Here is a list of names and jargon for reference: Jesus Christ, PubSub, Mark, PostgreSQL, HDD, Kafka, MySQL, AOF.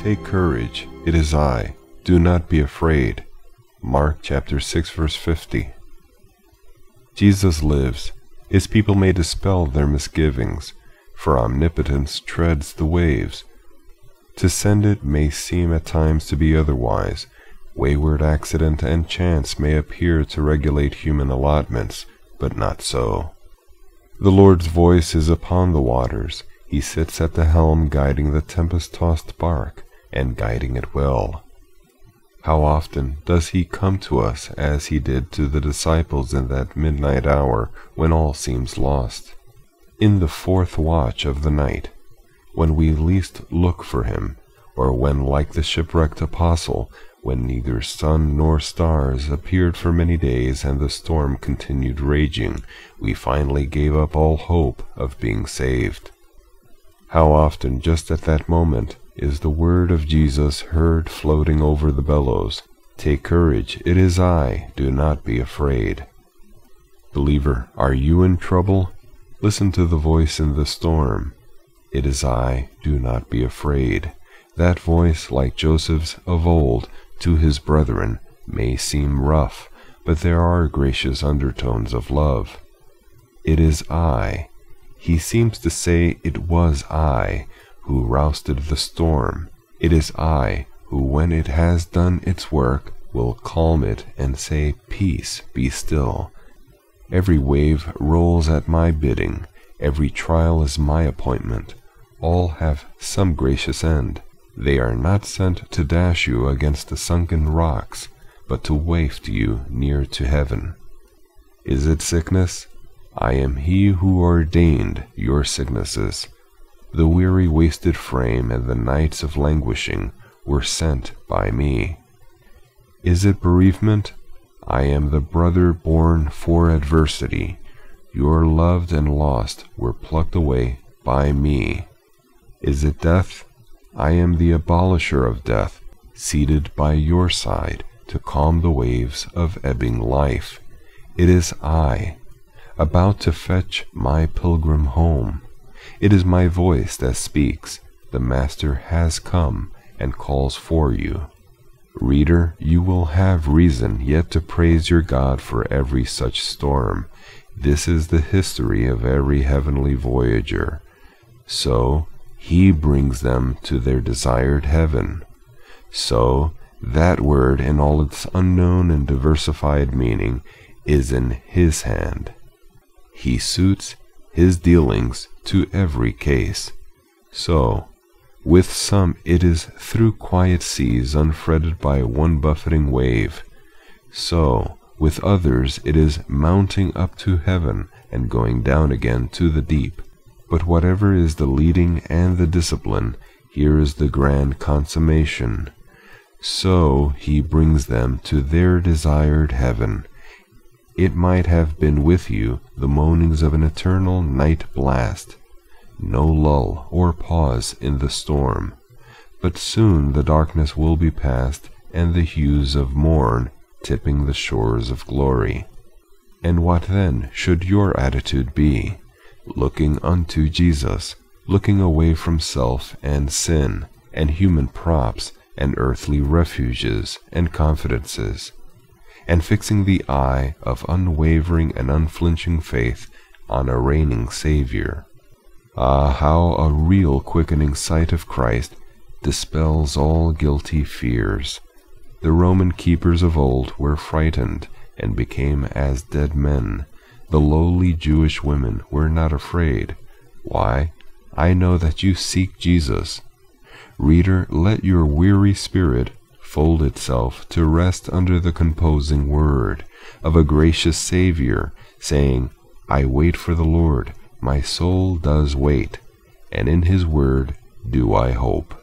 Take courage, it is I. Do not be afraid. Mark chapter 6, verse 50. Jesus lives. His people may dispel their misgivings, for omnipotence treads the waves. To send it may seem at times to be otherwise. Wayward accident and chance may appear to regulate human allotments, but not so. The Lord's voice is upon the waters. He sits at the helm guiding the tempest-tossed bark, and guiding it well. How often does he come to us as he did to the disciples in that midnight hour when all seems lost? In the fourth watch of the night, when we least look for him, or when, like the shipwrecked apostle, when neither sun nor stars appeared for many days and the storm continued raging, we finally gave up all hope of being saved. How often, just at that moment, is the word of Jesus heard floating over the bellows? Take courage, it is I, do not be afraid. Believer, are you in trouble? Listen to the voice in the storm. It is I, do not be afraid. That voice, like Joseph's of old, to his brethren, may seem rough, but there are gracious undertones of love. It is I. He seems to say, it was I who roused the storm. It is I who, when it has done its work, will calm it and say, peace, be still. Every wave rolls at my bidding. Every trial is my appointment. All have some gracious end. They are not sent to dash you against the sunken rocks, but to waft you near to heaven. Is it sickness? I am he who ordained your sicknesses. The weary, wasted frame and the nights of languishing were sent by me. Is it bereavement? I am the brother born for adversity. Your loved and lost were plucked away by me. Is it death? I am the abolisher of death, seated by your side to calm the waves of ebbing life. It is I, about to fetch my pilgrim home. It is my voice that speaks. The Master has come and calls for you. Reader, you will have reason yet to praise your God for every such storm. This is the history of every heavenly voyager. So he brings them to their desired heaven. So that word, in all its unknown and diversified meaning, is in his hand. He suits his dealings to every case. So, with some it is through quiet seas unfretted by one buffeting wave. So, with others it is mounting up to heaven and going down again to the deep. But whatever is the leading and the discipline, here is the grand consummation. So he brings them to their desired heaven. It might have been with you the moanings of an eternal night blast. No lull or pause in the storm. But soon the darkness will be past, and the hues of morn tipping the shores of glory. And what then should your attitude be? Looking unto Jesus, looking away from self and sin, and human props, and earthly refuges and confidences, and fixing the eye of unwavering and unflinching faith on a reigning Savior. Ah, how a real quickening sight of Christ dispels all guilty fears. The Roman keepers of old were frightened and became as dead men. The lowly Jewish women were not afraid. Why? I know that you seek Jesus. Reader, let your weary spirit fold itself to rest under the composing word of a gracious Savior, saying, I wait for the Lord, my soul does wait, and in his word do I hope.